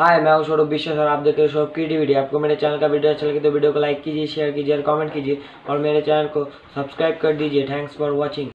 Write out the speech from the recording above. हाय, मैं हूं सौरभ विश्वास और आप देख रहे हो सौरभ क्रिएटिविटी। आपको मेरे चैनल का वीडियो अच्छा लगे तो वीडियो को लाइक कीजिए, शेयर कीजिए और कमेंट कीजिए और मेरे चैनल को सब्सक्राइब कर दीजिए। Thanks for watching.